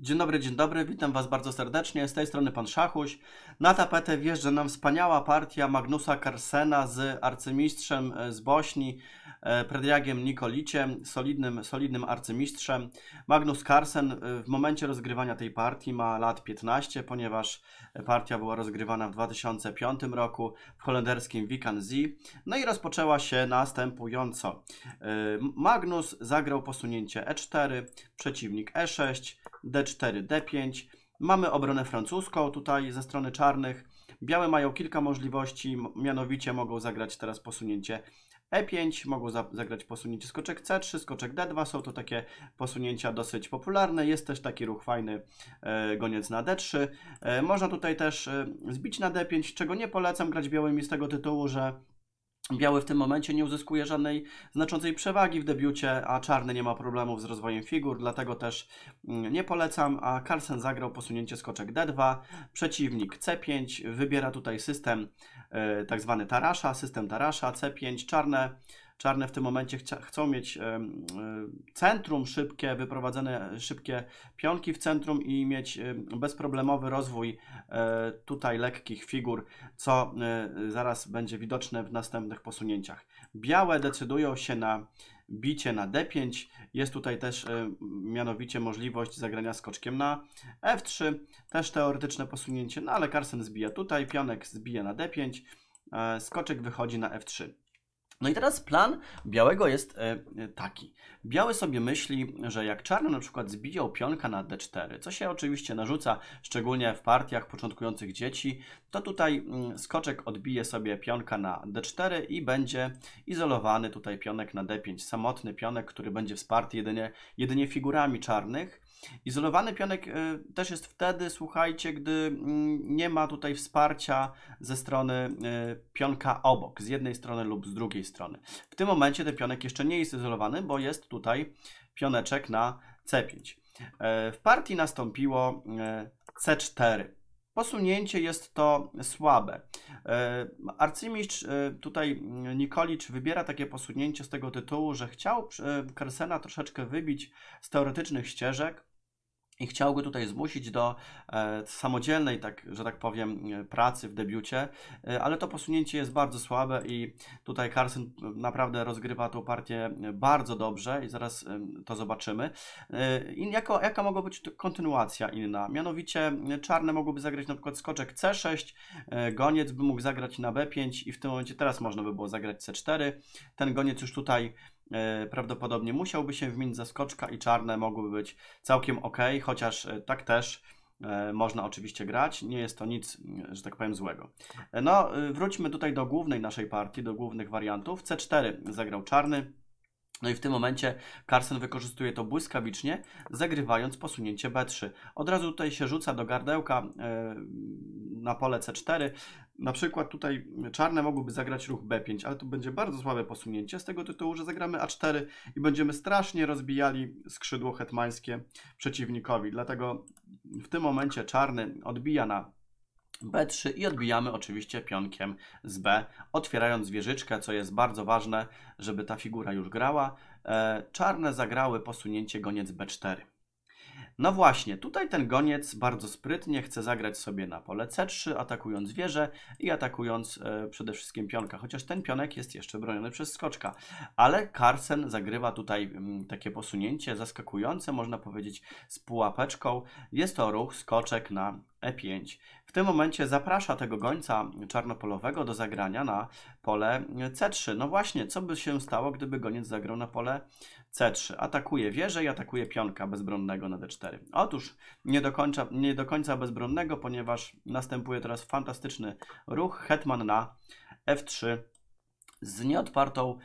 Dzień dobry, witam Was bardzo serdecznie, z tej strony Pan Szachuś. Na tapetę wjeżdża nam wspaniała partia Magnusa Carlsena z arcymistrzem z Bośni, Predragiem Nikoliciem, solidnym arcymistrzem. Magnus Carlsen w momencie rozgrywania tej partii ma lat 15, ponieważ partia była rozgrywana w 2005 roku w holenderskim Wijk aan Zee. No i rozpoczęła się następująco. Magnus zagrał posunięcie E4, przeciwnik E6, D4, D5. Mamy obronę francuską tutaj ze strony czarnych. Białe mają kilka możliwości, mianowicie mogą zagrać teraz posunięcie E5, mogą zagrać posunięcie skoczek C3, skoczek D2, są to takie posunięcia dosyć popularne, jest też taki ruch fajny, goniec na D3. Można tutaj też zbić na D5, czego nie polecam grać białymi z tego tytułu, że biały w tym momencie nie uzyskuje żadnej znaczącej przewagi w debiucie, a czarny nie ma problemów z rozwojem figur, dlatego też nie polecam, a Carlsen zagrał posunięcie skoczek D2, przeciwnik C5, wybiera tutaj system tak zwany tarasza, C5, czarne w tym momencie chcą mieć centrum szybkie, wyprowadzone szybkie pionki w centrum i mieć bezproblemowy rozwój tutaj lekkich figur, co zaraz będzie widoczne w następnych posunięciach. Białe decydują się na bicie na D5, jest tutaj też mianowicie możliwość zagrania skoczkiem na F3, też teoretyczne posunięcie, no ale Carlsen zbija tutaj, pionek zbija na D5, skoczek wychodzi na F3. No i teraz plan białego jest taki. Biały sobie myśli, że jak czarny na przykład zbijał pionka na D4, co się oczywiście narzuca, szczególnie w partiach początkujących dzieci, to tutaj skoczek odbije sobie pionka na D4 i będzie izolowany tutaj pionek na D5. Samotny pionek, który będzie wsparty jedynie figurami czarnych. Izolowany pionek też jest wtedy, słuchajcie, gdy nie ma tutaj wsparcia ze strony pionka obok, z jednej strony lub z drugiej strony. W tym momencie ten pionek jeszcze nie jest izolowany, bo jest tutaj pioneczek na C5. W partii nastąpiło C4. Posunięcie jest to słabe. Arcymistrz tutaj Nikolić wybiera takie posunięcie z tego tytułu, że chciał Carlsena troszeczkę wybić z teoretycznych ścieżek i chciał go tutaj zmusić do samodzielnej, pracy w debiucie, ale to posunięcie jest bardzo słabe i tutaj Carlsen naprawdę rozgrywa tą partię bardzo dobrze i zaraz to zobaczymy. Jaka mogła być kontynuacja inna? Mianowicie czarne mogłyby zagrać na przykład skoczek C6, goniec by mógł zagrać na B5 i w tym momencie teraz można by było zagrać C4. Ten goniec już tutaj prawdopodobnie musiałby się wmienić za skoczka i czarne mogłyby być całkiem ok, chociaż tak też można oczywiście grać, nie jest to nic, że tak powiem, złego. No, wróćmy tutaj do głównej naszej partii, do głównych wariantów. C4 zagrał czarny, no i w tym momencie Carlsen wykorzystuje to błyskawicznie, zagrywając posunięcie B3. Od razu tutaj się rzuca do gardełka na pole C4. Na przykład tutaj czarne mogłyby zagrać ruch B5, ale to będzie bardzo słabe posunięcie z tego tytułu, że zagramy A4 i będziemy strasznie rozbijali skrzydło hetmańskie przeciwnikowi. Dlatego w tym momencie czarny odbija na B3 i odbijamy oczywiście pionkiem z B, otwierając wieżyczkę, co jest bardzo ważne, żeby ta figura już grała. Czarne zagrały posunięcie goniec B4. No właśnie, tutaj ten goniec bardzo sprytnie chce zagrać sobie na pole C3, atakując wieżę i atakując przede wszystkim pionka, chociaż ten pionek jest jeszcze broniony przez skoczka. Ale Carlsen zagrywa tutaj takie posunięcie zaskakujące, można powiedzieć, z pułapeczką. Jest to ruch skoczek na E5. W tym momencie zaprasza tego gońca czarnopolowego do zagrania na pole C3. No właśnie, co by się stało, gdyby goniec zagrał na pole C3? Atakuje wieżę i atakuje pionka bezbronnego na D4. Otóż nie do końca bezbronnego, ponieważ następuje teraz fantastyczny ruch hetman na F3 z nieodpartą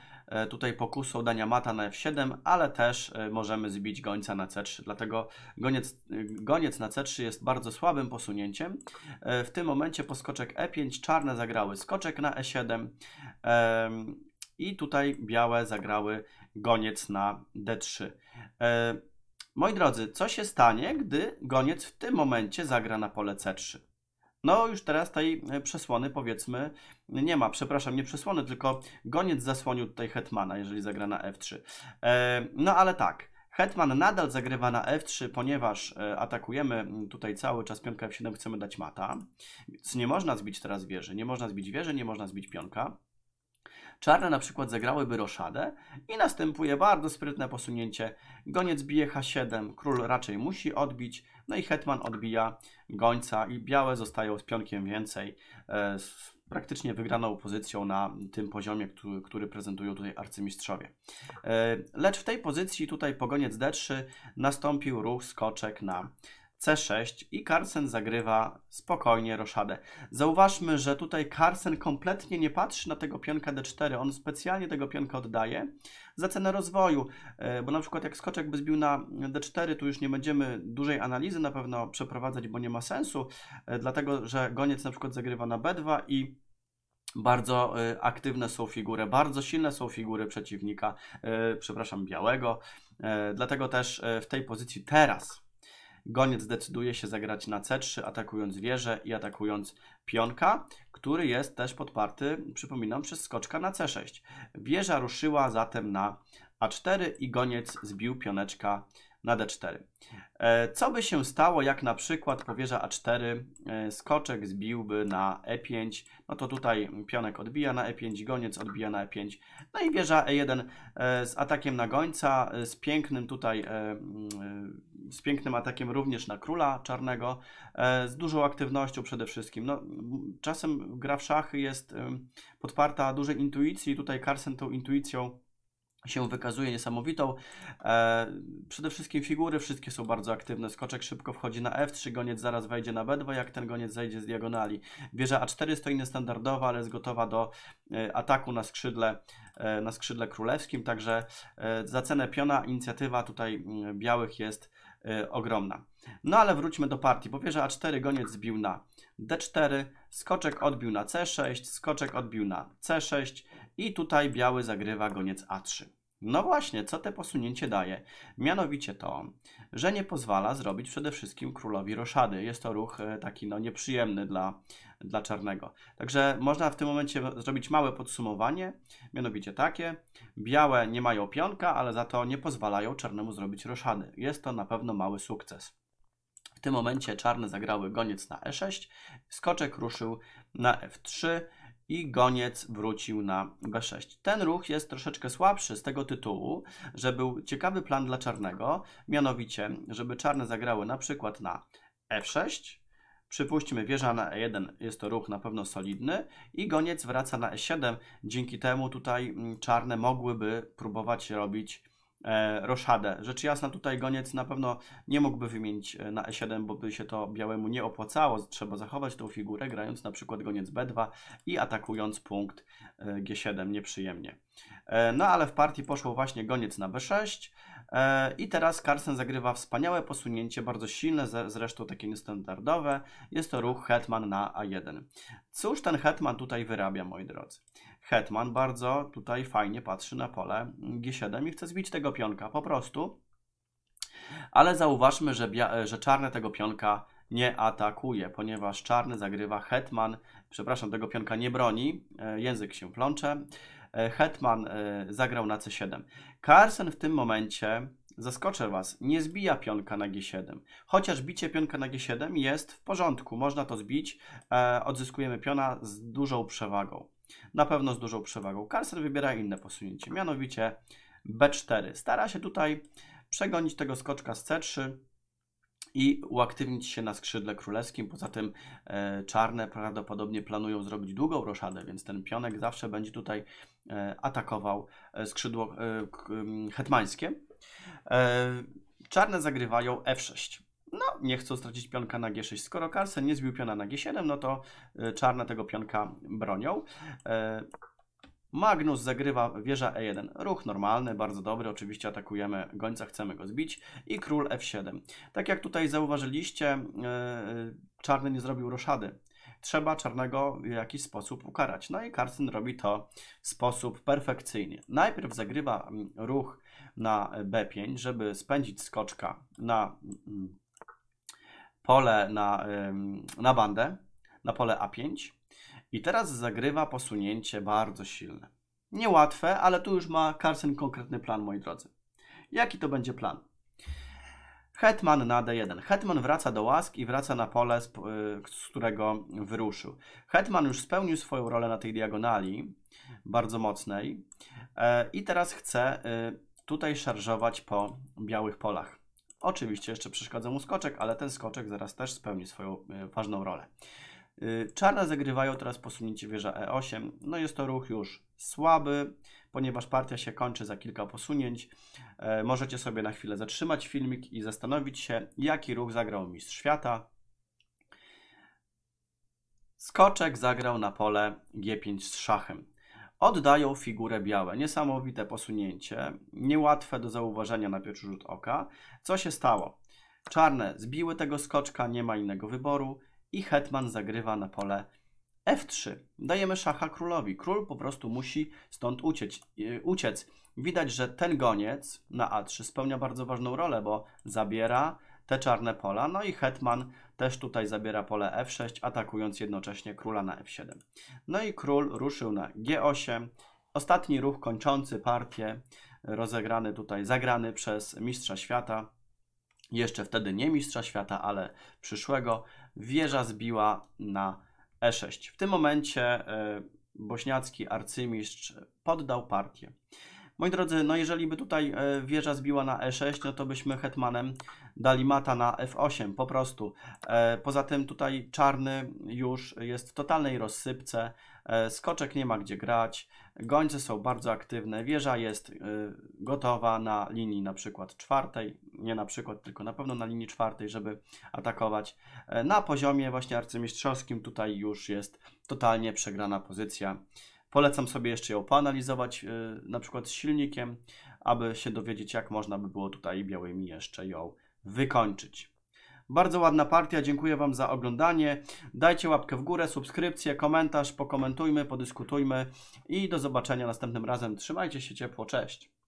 tutaj pokusą dania mata na F7, ale też możemy zbić gońca na C3, dlatego goniec na C3 jest bardzo słabym posunięciem. W tym momencie po skoczek E5 czarne zagrały skoczek na E7 i tutaj białe zagrały goniec na D3. Moi drodzy, co się stanie, gdy goniec w tym momencie zagra na pole C3? No już teraz tej przesłony, powiedzmy, nie ma, przepraszam, nie przesłony, tylko goniec zasłonił tutaj hetmana, jeżeli zagra na F3. No ale tak, Hetman nadal zagrywa na f3, ponieważ atakujemy tutaj cały czas pionka f7, chcemy dać mata. Więc nie można zbić teraz wieży, nie można zbić wieży, nie można zbić pionka. Czarne na przykład zagrałyby roszadę i następuje bardzo sprytne posunięcie. Goniec bije h7, król raczej musi odbić, no i hetman odbija gońca i białe zostają z pionkiem więcej, z praktycznie wygraną pozycją na tym poziomie, który prezentują tutaj arcymistrzowie. Lecz w tej pozycji tutaj po goniec d3 nastąpił ruch skoczek na C6 i Carlsen zagrywa spokojnie roszadę. Zauważmy, że tutaj Carlsen kompletnie nie patrzy na tego pionka D4, on specjalnie tego pionka oddaje za cenę rozwoju, bo na przykład jak skoczek by zbił na D4, tu już nie będziemy dużej analizy na pewno przeprowadzać, bo nie ma sensu, dlatego że goniec na przykład zagrywa na B2 i bardzo aktywne są figury, bardzo silne są figury przeciwnika, przepraszam, białego, dlatego też w tej pozycji teraz goniec decyduje się zagrać na C3, atakując wieżę i atakując pionka, który jest też podparty, przypominam, przez skoczka na C6. Wieża ruszyła zatem na A4 i goniec zbił pioneczka na D4. Co by się stało, jak na przykład po wieża A4 skoczek zbiłby na E5? No to tutaj pionek odbija na E5, goniec odbija na E5. No i wieża E1 z atakiem na gońca, z pięknym atakiem również na króla czarnego, z dużą aktywnością przede wszystkim. No, czasem gra w szachy jest podparta dużej intuicji, tutaj Carlsen tą intuicją się wykazuje niesamowitą. Przede wszystkim figury wszystkie są bardzo aktywne. Skoczek szybko wchodzi na f3, goniec zaraz wejdzie na b2, jak ten goniec zejdzie z diagonali. Wieża a4 stoi niestandardowa, ale jest gotowa do ataku na skrzydle królewskim, także za cenę piona inicjatywa tutaj białych jest ogromna. No ale wróćmy do partii, bo wieża a4, goniec zbił na d4, skoczek odbił na c6, skoczek odbił na c6 i tutaj biały zagrywa goniec a3. No właśnie, co te posunięcie daje? Mianowicie to, że nie pozwala zrobić przede wszystkim królowi roszady. Jest to ruch taki no, nieprzyjemny dla czarnego. Także można w tym momencie zrobić małe podsumowanie, mianowicie takie. Białe nie mają pionka, ale za to nie pozwalają czarnemu zrobić roszady. Jest to na pewno mały sukces. W tym momencie czarne zagrały goniec na e6, skoczek ruszył na f3, i goniec wrócił na b6. Ten ruch jest troszeczkę słabszy z tego tytułu, że był ciekawy plan dla czarnego, mianowicie, żeby czarne zagrały na przykład na f6, przypuśćmy wieża na e1, jest to ruch na pewno solidny i goniec wraca na e7, dzięki temu tutaj czarne mogłyby próbować robić roszadę. Rzecz jasna tutaj goniec na pewno nie mógłby wymienić na e7, bo by się to białemu nie opłacało. Trzeba zachować tą figurę, grając na przykład goniec b2 i atakując punkt g7 nieprzyjemnie. No ale w partii poszło właśnie goniec na b6 i teraz Carlsen zagrywa wspaniałe posunięcie, bardzo silne, zresztą takie niestandardowe. Jest to ruch hetman na a1. Cóż ten hetman tutaj wyrabia, moi drodzy? Hetman bardzo tutaj fajnie patrzy na pole g7 i chce zbić tego pionka po prostu, ale zauważmy, że czarne tego pionka nie atakuje, ponieważ czarny zagrywa hetman, przepraszam, tego pionka nie broni, język się plącze, hetman zagrał na c7. Carlsen w tym momencie, zaskoczę Was, nie zbija pionka na g7, chociaż bicie pionka na g7 jest w porządku, można to zbić, odzyskujemy piona z dużą przewagą, na pewno z dużą przewagą. Carlsen wybiera inne posunięcie, mianowicie b4. Stara się tutaj przegonić tego skoczka z c3 i uaktywnić się na skrzydle królewskim. Poza tym czarne prawdopodobnie planują zrobić długą roszadę, więc ten pionek zawsze będzie tutaj atakował skrzydło hetmańskie. Czarne zagrywają f6. No, nie chcą stracić pionka na g6. Skoro Carlsen nie zbił piona na g7, no to czarne tego pionka bronią. Magnus zagrywa wieża e1. Ruch normalny, bardzo dobry. Oczywiście atakujemy gońca, chcemy go zbić. I król f7. Tak jak tutaj zauważyliście, czarny nie zrobił roszady. Trzeba czarnego w jakiś sposób ukarać. No i Carlsen robi to w sposób perfekcyjny. Najpierw zagrywa ruch na b5, żeby spędzić skoczka na pole, na bandę, na pole a5. I teraz zagrywa posunięcie bardzo silne. Niełatwe, ale tu już ma Carlsen konkretny plan, moi drodzy. Jaki to będzie plan? Hetman na D1. Hetman wraca do łask i wraca na pole, z którego wyruszył. Hetman już spełnił swoją rolę na tej diagonali, bardzo mocnej. I teraz chce tutaj szarżować po białych polach. Oczywiście jeszcze przeszkadza mu skoczek, ale ten skoczek zaraz też spełni swoją ważną rolę. Czarne zagrywają teraz posunięcie wieża E8. No jest to ruch już słaby, ponieważ partia się kończy za kilka posunięć. Możecie sobie na chwilę zatrzymać filmik i zastanowić się, jaki ruch zagrał mistrz świata. Skoczek zagrał na pole G5 z szachem. Oddają figurę białe. Niesamowite posunięcie, niełatwe do zauważenia na pierwszy rzut oka. Co się stało? Czarne zbiły tego skoczka, nie ma innego wyboru i hetman zagrywa na pole F3. Dajemy szacha królowi. Król po prostu musi stąd uciec. Widać, że ten goniec na A3 spełnia bardzo ważną rolę, bo zabiera te czarne pola, no i hetman też tutaj zabiera pole F6, atakując jednocześnie króla na F7. No i król ruszył na G8. Ostatni ruch kończący partię, rozegrany tutaj, zagrany przez mistrza świata. Jeszcze wtedy nie mistrza świata, ale przyszłego. Wieża zbiła na E6. W tym momencie bośniacki arcymistrz poddał partię. Moi drodzy, no jeżeli by tutaj wieża zbiła na E6, no to byśmy hetmanem dali mata na F8, po prostu. Poza tym tutaj czarny już jest w totalnej rozsypce, skoczek nie ma gdzie grać, gońce są bardzo aktywne, wieża jest gotowa na linii na przykład czwartej, nie na przykład, tylko na pewno na linii czwartej, żeby atakować. Na poziomie właśnie arcymistrzowskim tutaj już jest totalnie przegrana pozycja. Polecam sobie jeszcze ją poanalizować, na przykład z silnikiem, aby się dowiedzieć, jak można by było tutaj białymi jeszcze ją wykończyć. Bardzo ładna partia, dziękuję Wam za oglądanie. Dajcie łapkę w górę, subskrypcję, komentarz, pokomentujmy, podyskutujmy i do zobaczenia następnym razem. Trzymajcie się ciepło, cześć!